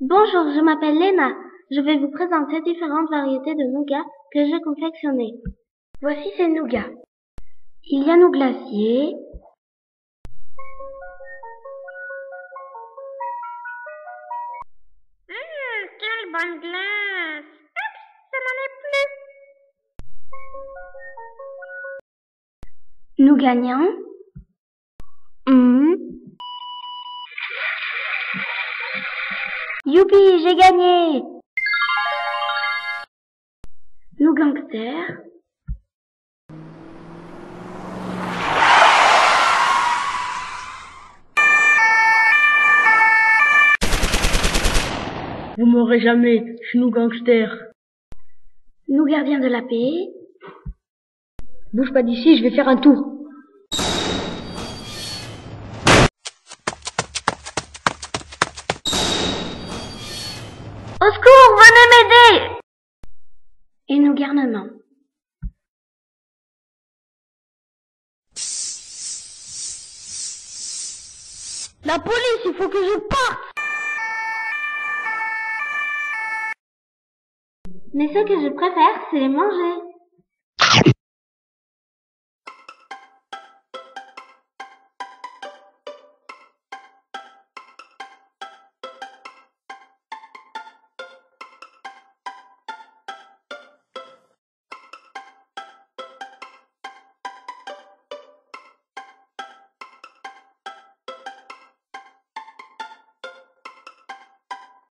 Bonjour, je m'appelle Léna. Je vais vous présenter différentes variétés de nougat que j'ai confectionnées. Voici ces nougats. Il y a nos glaciers, quelle bonne glace! Oups, ça n'en est plus! Nous gagnons. Youpi, j'ai gagné! Nous gangsters. Vous m'aurez jamais, je suis nous gangsters. Nous gardiens de la paix. Bouge pas d'ici, je vais faire un tour. Au secours, venez m'aider! Et nous garnements. La police, il faut que je parte! Mais ce que je préfère, c'est les manger.